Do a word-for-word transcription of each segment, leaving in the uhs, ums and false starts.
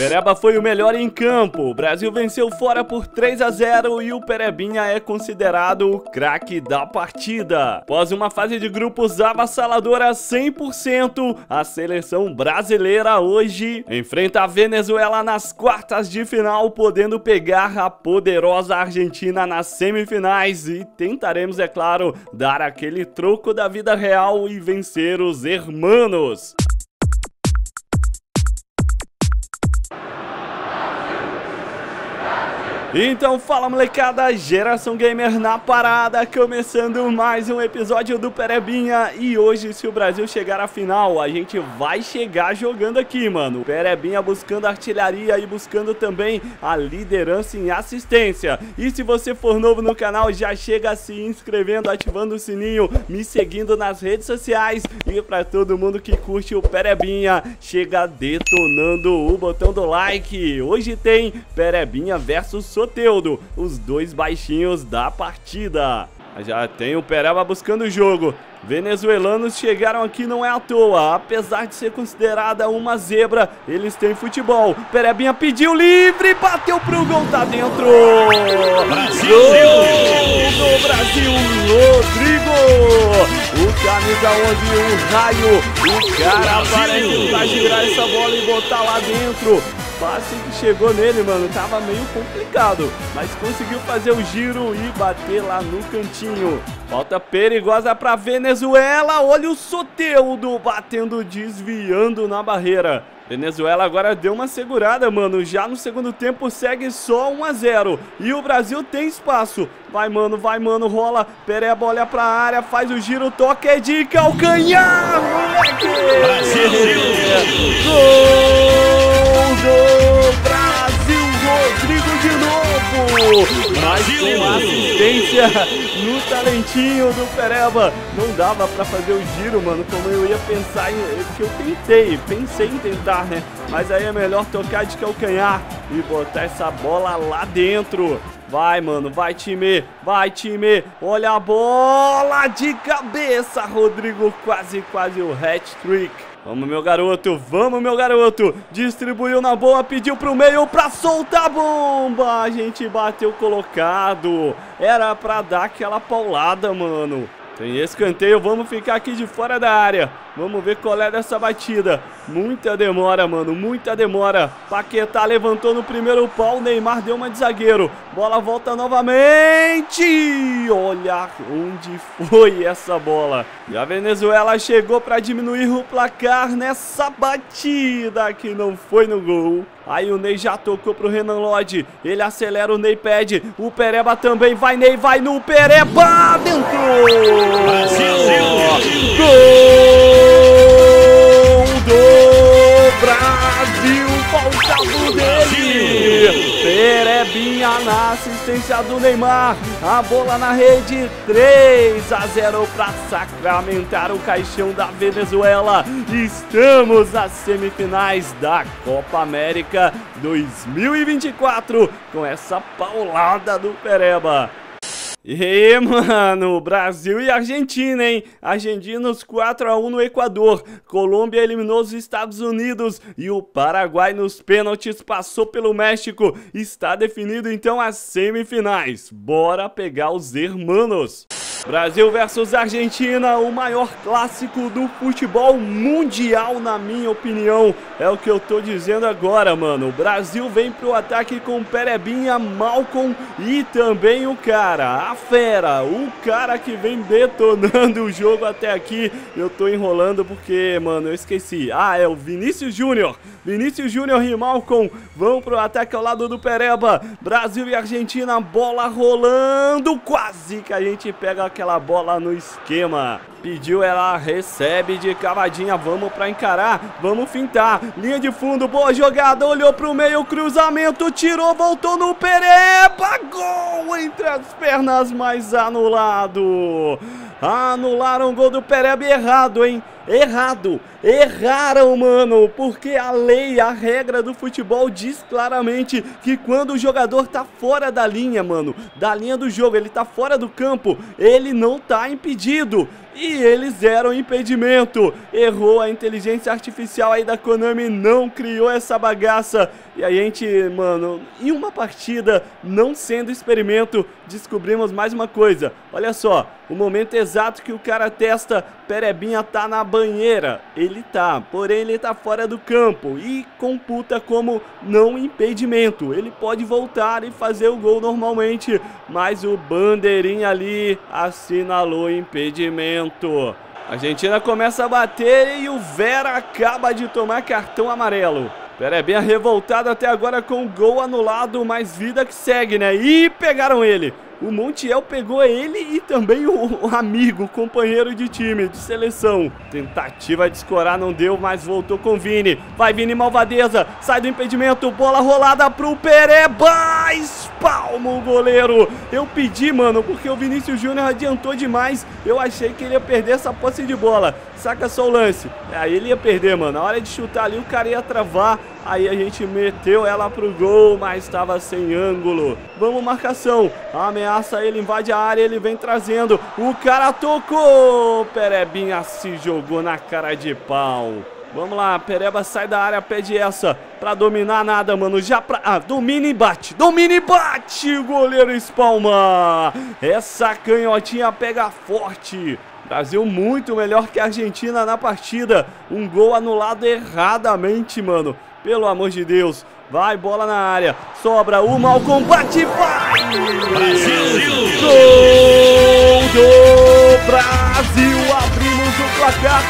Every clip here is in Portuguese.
Pereba foi o melhor em campo. O Brasil venceu fora por três a zero e o Perebinha é considerado o craque da partida. Após uma fase de grupos avassaladora cem por cento, a seleção brasileira hoje enfrenta a Venezuela nas quartas de final, podendo pegar a poderosa Argentina nas semifinais, e tentaremos, é claro, dar aquele troco da vida real e vencer os hermanos. Então fala, molecada, Geração Gamer na parada, começando mais um episódio do Perebinha. E hoje, se o Brasil chegar à final, a gente vai chegar jogando aqui, mano. O Perebinha buscando artilharia e buscando também a liderança em assistência. E se você for novo no canal, já chega se inscrevendo, ativando o sininho, me seguindo nas redes sociais. E pra todo mundo que curte o Perebinha, chega detonando o botão do like. Hoje tem Perebinha versus Soteudo, os dois baixinhos da partida. Já tem o Pereba buscando o jogo. Venezuelanos chegaram aqui, não é à toa. Apesar de ser considerada uma zebra, eles têm futebol. Perebinha pediu livre, bateu pro gol, tá dentro. Brasil! Gol do Brasil, Rodrigo! O camisa onze, o raio. O cara vai tentar girar essa bola e botar lá dentro. Passe que chegou nele, mano, tava meio complicado, mas conseguiu fazer o giro e bater lá no cantinho. Falta perigosa pra Venezuela, olha o Soteudo batendo, desviando na barreira. Venezuela agora deu uma segurada, mano. Já no segundo tempo segue só um a zero. E o Brasil tem espaço. Vai, mano, vai, mano, rola. Pereba olha pra área, faz o giro, toca, é de calcanhar, moleque! Brasil! Gol do Brasil! Rodrigo de novo! Brasil! Mais uma assistência no talentinho do Pereba. Não dava pra fazer o giro, mano, como eu ia pensar, em, porque eu tentei, pensei em tentar, né? Mas aí é melhor tocar de calcanhar e botar essa bola lá dentro. Vai, mano, vai, time, vai, time, olha a bola de cabeça, Rodrigo, quase, quase o hat-trick. Vamos, meu garoto, vamos, meu garoto, distribuiu na boa, pediu pro meio pra soltar a bomba, a gente bateu colocado, era pra dar aquela paulada, mano. Tem escanteio, vamos ficar aqui de fora da área. Vamos ver qual é dessa batida. Muita demora, mano, muita demora. Paquetá levantou no primeiro pau, Neymar deu uma de zagueiro. Bola volta novamente. Olha onde foi essa bola. E a Venezuela chegou pra diminuir o placar nessa batida que não foi no gol. Aí o Ney já tocou pro Renan Lodge. Ele acelera, o Ney pede. O Pereba também vai, Ney vai no Pereba. Dentro! Brasil! Gol do Brasil! Faltava dele! Perebinha na assistência do Neymar. A bola na rede. três a zero para sacramentar o caixão da Venezuela. Estamos às semifinais da Copa América dois mil e vinte e quatro com essa paulada do Pereba. E, mano, Brasil e Argentina, hein? Argentinos quatro a um no Equador. Colômbia eliminou os Estados Unidos. E o Paraguai nos pênaltis passou pelo México. Está definido, então, as semifinais. Bora pegar os hermanos. Brasil versus Argentina, o maior clássico do futebol mundial, na minha opinião. É o que eu tô dizendo agora, mano. O Brasil vem pro ataque com Perebinha, Malcom e também o cara, a fera, o cara que vem detonando o jogo até aqui. Eu tô enrolando porque, mano, eu esqueci. Ah, é o Vinícius Júnior. Vinícius Júnior e Malcom vão pro ataque ao lado do Pereba. Brasil e Argentina, bola rolando. Quase que a gente pega aquela bola no esquema. Pediu, ela recebe de cavadinha. Vamos pra encarar, vamos fintar. Linha de fundo, boa jogada. Olhou pro meio, cruzamento, tirou, voltou no Pereba. Gol entre as pernas, mas anulado. Anularam o gol do Pereba errado, hein? Errado, erraram, mano, porque a lei, a regra do futebol diz claramente que quando o jogador tá fora da linha, mano, da linha do jogo, ele tá fora do campo, ele não tá impedido. E eles eram impedimento. Errou a inteligência artificial aí da Konami, não criou essa bagaça. E a gente, mano, em uma partida, não sendo experimento, descobrimos mais uma coisa. Olha só, o momento exato que o cara testa, Perebinha tá na banheira. Ele tá, porém ele tá fora do campo e computa como não impedimento. Ele pode voltar e fazer o gol normalmente, mas o bandeirinha ali assinalou impedimento. A Argentina começa a bater e o Vera acaba de tomar cartão amarelo. Perebinha revoltado até agora com o gol anulado, mas vida que segue, né? E pegaram ele. O Montiel pegou ele e também o amigo, o companheiro de time, de seleção. Tentativa de escorar, não deu, mas voltou com Vini. Vai Vini, malvadeza, sai do impedimento, bola rolada pro Pereba, espalma o goleiro. Eu pedi, mano, porque o Vinícius Júnior adiantou demais, eu achei que ele ia perder essa posse de bola. Saca só o lance, aí ele ia perder, mano, na hora de chutar ali o cara ia travar. Aí a gente meteu ela pro gol, mas estava sem ângulo. Vamos marcação, ameaça ele, invade a área, ele vem trazendo. O cara tocou, Perebinha se jogou na cara de pau. Vamos lá, Pereba sai da área, pede essa. Pra dominar nada, mano, já pra... Ah, domina e bate, domina e bate, o goleiro espalma. Essa canhotinha pega forte. Brasil muito melhor que a Argentina na partida. Um gol anulado erradamente, mano. Pelo amor de Deus. Vai, bola na área. Sobra o mau combate. Vai! Brasil! Gol do Brasil! Abrimos o placar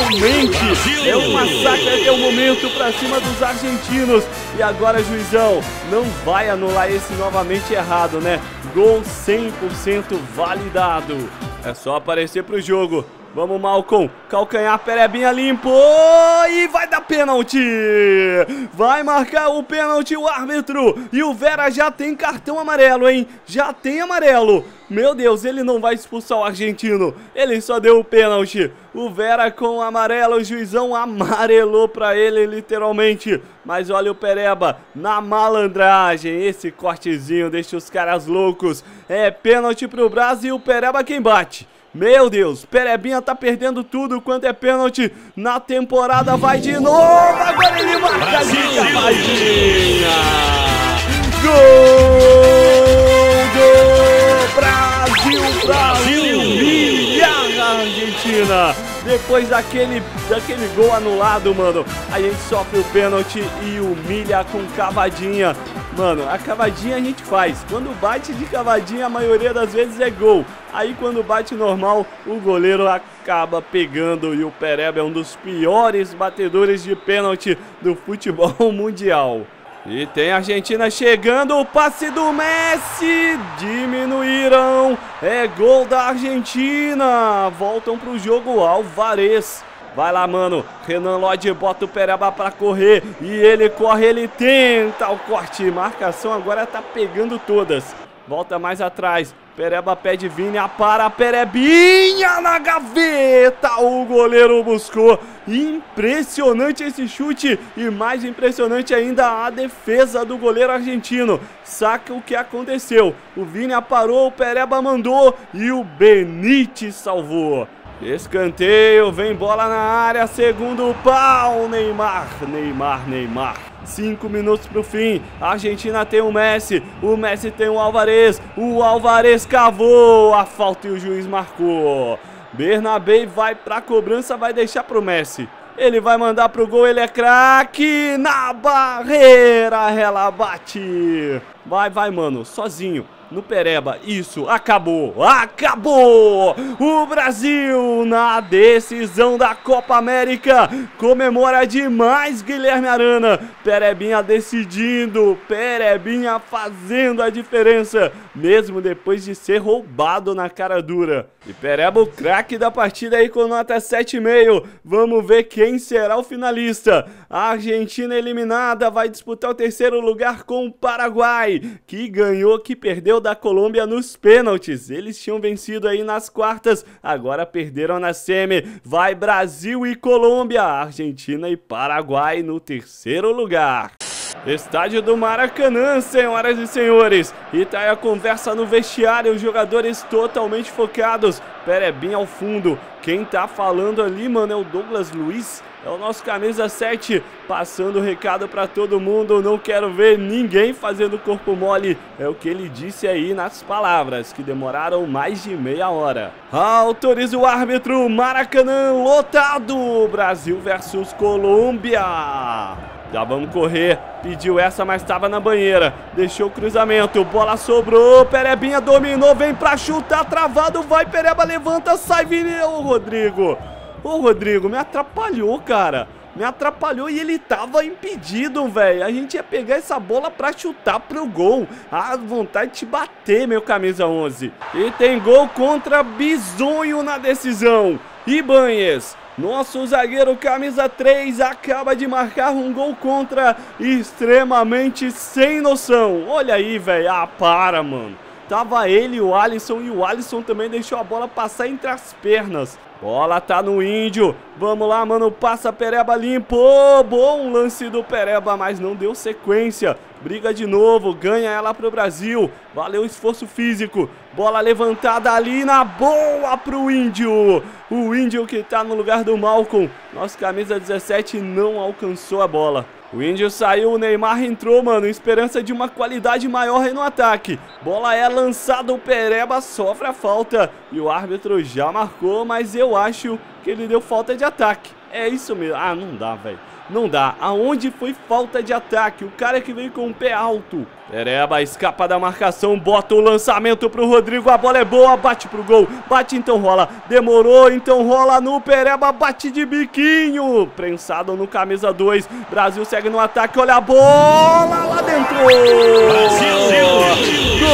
finalmente! Brasil. É uma saca até o momento pra cima dos argentinos. E agora, juizão, não vai anular esse novamente errado, né? Gol cem por cento validado. É só aparecer pro jogo. Vamos, Malcom, calcanhar, Perebinha limpo e vai dar pênalti. Vai marcar o pênalti o árbitro e o Vera já tem cartão amarelo, hein? Já tem amarelo. Meu Deus, ele não vai expulsar o argentino, ele só deu o pênalti. O Vera com o amarelo, o juizão amarelou pra ele literalmente. Mas olha o Pereba na malandragem, esse cortezinho deixa os caras loucos. É pênalti pro Brasil e o Pereba quem bate. Meu Deus, Perebinha tá perdendo tudo quanto é pênalti na temporada, vai de novo, agora ele marca de capadinha. Gol do Brasil, Brasil, humilha a Argentina. Depois daquele, daquele gol anulado, mano, a gente sofre o pênalti e humilha com cavadinha. Mano, a cavadinha a gente faz. Quando bate de cavadinha, a maioria das vezes é gol. Aí quando bate normal, o goleiro acaba pegando. E o Pereba é um dos piores batedores de pênalti do futebol mundial. E tem a Argentina chegando, o passe do Messi, diminuíram. É gol da Argentina, voltam pro jogo, Alvarez. Vai lá, mano, Renan Lodge bota o Pereba pra correr e ele corre, ele tenta o corte. Marcação agora tá pegando todas. Volta mais atrás, Pereba pede Vini, para Perebinha na gaveta. O goleiro buscou. Impressionante esse chute e mais impressionante ainda a defesa do goleiro argentino. Saca o que aconteceu. O Vini parou, o Pereba mandou e o Benítez salvou. Escanteio, vem bola na área, segundo pau, Neymar, Neymar, Neymar. Cinco minutos pro fim, a Argentina tem o Messi, o Messi tem o Alvarez, o Alvarez cavou a falta e o juiz marcou. Bernabé vai pra cobrança, vai deixar pro Messi. Ele vai mandar pro gol, ele é craque, na barreira, ela bate. Vai, vai, mano, sozinho. No Pereba, isso, acabou, acabou! O Brasil na decisão da Copa América, comemora demais Guilherme Arana. Perebinha decidindo, Perebinha fazendo a diferença, mesmo depois de ser roubado na cara dura. E Pereba o craque da partida aí com nota sete vírgula cinco, vamos ver quem será o finalista. A Argentina eliminada vai disputar o terceiro lugar com o Paraguai. Uruguai, que ganhou, que perdeu da Colômbia nos pênaltis. Eles tinham vencido aí nas quartas, agora perderam na semi. Vai Brasil e Colômbia, Argentina e Paraguai no terceiro lugar. Estádio do Maracanã, senhoras e senhores. E tá aí a conversa no vestiário, os jogadores totalmente focados. Pera, é bem ao fundo. Quem tá falando ali, mano, é o Douglas Luiz. É o nosso camisa sete, passando o recado para todo mundo. Não quero ver ninguém fazendo corpo mole. É o que ele disse aí nas palavras, que demoraram mais de meia hora. Autoriza o árbitro, Maracanã lotado. Brasil versus Colômbia. Já vamos correr. Pediu essa, mas estava na banheira. Deixou o cruzamento, bola sobrou. Perebinha dominou, vem pra chutar, travado, vai Pereba, levanta, sai, vireu o Rodrigo. Ô Rodrigo, me atrapalhou, cara. Me atrapalhou e ele tava impedido, velho. A gente ia pegar essa bola pra chutar pro gol. A vontade de bater, meu camisa onze. E tem gol contra Bisonho na decisão. Ibáñez, nosso zagueiro camisa três, acaba de marcar um gol contra, extremamente sem noção. Olha aí, velho. Ah, para, mano. Tava ele e o Alisson, e o Alisson também deixou a bola passar entre as pernas. Bola tá no Índio. Vamos lá, mano, passa Pereba, limpo. Oh, bom lance do Pereba, mas não deu sequência. Briga de novo, ganha ela pro Brasil. Valeu o esforço físico. Bola levantada ali na boa pro Índio. O Índio que tá no lugar do Malcom. Nosso camisa dezessete não alcançou a bola. O Índio saiu, o Neymar entrou, mano, esperança de uma qualidade maior aí no ataque. Bola é lançada, o Pereba sofre a falta. E o árbitro já marcou, mas eu acho que ele deu falta de ataque. É isso mesmo. Ah, não dá, velho. Não dá. Aonde foi falta de ataque? O cara que veio com o pé alto. Pereba escapa da marcação, bota o lançamento pro Rodrigo. A bola é boa, bate pro gol. Bate, então rola. Demorou, então rola no Pereba. Bate de biquinho. Prensado no camisa dois. Brasil segue no ataque. Olha a bola lá dentro. Brasil, gol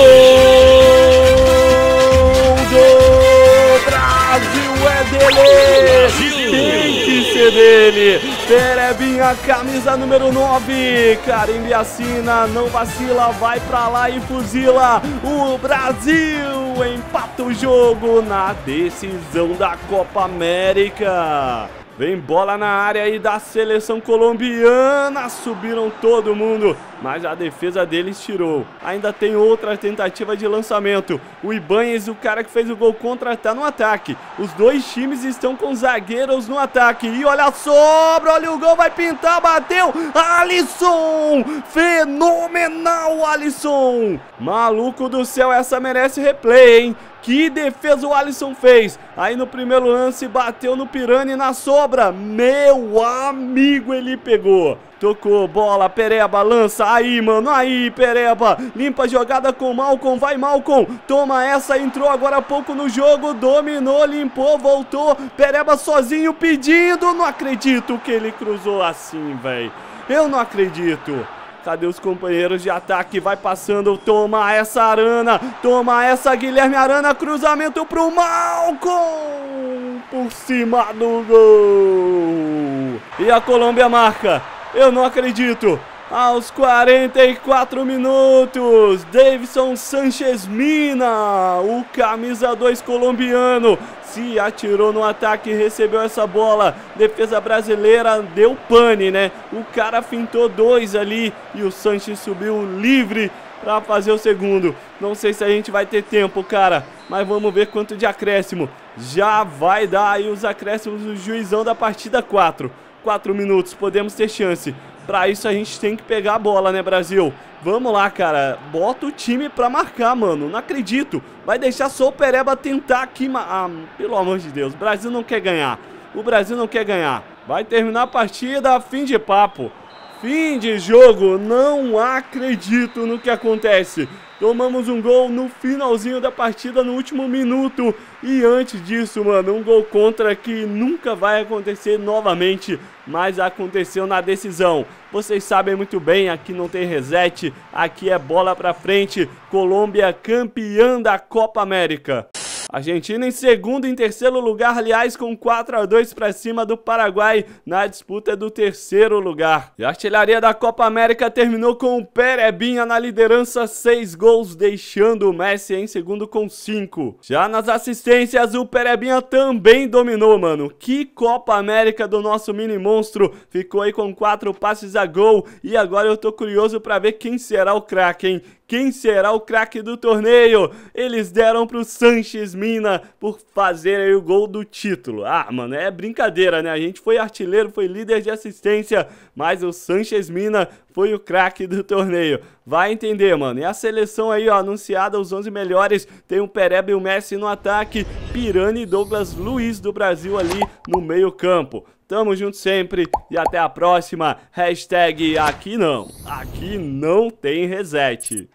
do Brasil é dele. Tem que ser dele, Perebinha, camisa número nove, Karim Biacina, não vacila, vai pra lá e fuzila, o Brasil empata o jogo na decisão da Copa América. Vem bola na área aí da seleção colombiana, subiram todo mundo, mas a defesa deles tirou. Ainda tem outra tentativa de lançamento, o Ibáñez, o cara que fez o gol contra, tá no ataque. Os dois times estão com zagueiros no ataque, e olha a sobra, olha o gol, vai pintar, bateu, Alisson, fenomenal Alisson, maluco do céu, essa merece replay, hein? Que defesa o Alisson fez. Aí no primeiro lance bateu no Pirani na sobra. Meu amigo, ele pegou. Tocou, bola, Pereba, lança, aí, mano, aí, Pereba, limpa a jogada com o Malcom, vai, Malcom, toma essa, entrou agora há pouco no jogo, dominou, limpou, voltou, Pereba sozinho pedindo, não acredito que ele cruzou assim, velho, eu não acredito. Cadê os companheiros de ataque? Vai passando, toma essa Arana, toma essa Guilherme Arana, cruzamento pro Malcom, por cima do gol. E a Colômbia marca, eu não acredito. Aos quarenta e quatro minutos, Davidson Sánchez Mina, o camisa dois colombiano, se atirou no ataque, recebeu essa bola. Defesa brasileira deu pane, né? O cara fintou dois ali e o Sánchez subiu livre para fazer o segundo. Não sei se a gente vai ter tempo, cara, mas vamos ver quanto de acréscimo. Já vai dar aí os acréscimos do juizão da partida quatro. quatro minutos, podemos ter chance. Pra isso a gente tem que pegar a bola, né, Brasil? Vamos lá, cara. Bota o time pra marcar, mano. Não acredito. Vai deixar só o Pereba tentar aqui. Ah, pelo amor de Deus. O Brasil não quer ganhar. O Brasil não quer ganhar. Vai terminar a partida. Fim de papo. Fim de jogo. Não acredito no que acontece. Tomamos um gol no finalzinho da partida, no último minuto. E antes disso, mano, um gol contra que nunca vai acontecer novamente, mas aconteceu na decisão. Vocês sabem muito bem, aqui não tem reset, aqui é bola pra frente. Colômbia campeã da Copa América. Argentina em segundo e em terceiro lugar, aliás, com quatro a dois para cima do Paraguai na disputa do terceiro lugar. E a artilharia da Copa América terminou com o Perebinha na liderança, seis gols, deixando o Messi em segundo com cinco. Já nas assistências, o Perebinha também dominou, mano. Que Copa América do nosso mini monstro. Ficou aí com quatro passes a gol e agora eu tô curioso para ver quem será o craque, hein? Quem será o craque do torneio? Eles deram pro Sanches Mina por fazer aí o gol do título. Ah, mano, é brincadeira, né? A gente foi artilheiro, foi líder de assistência, mas o Sanches Mina foi o craque do torneio. Vai entender, mano. E a seleção aí, ó, anunciada os onze melhores. Tem o Pereba e o Messi no ataque. Pirani e Douglas Luiz do Brasil ali no meio campo. Tamo junto sempre e até a próxima. Hashtag aqui não. Aqui não tem reset.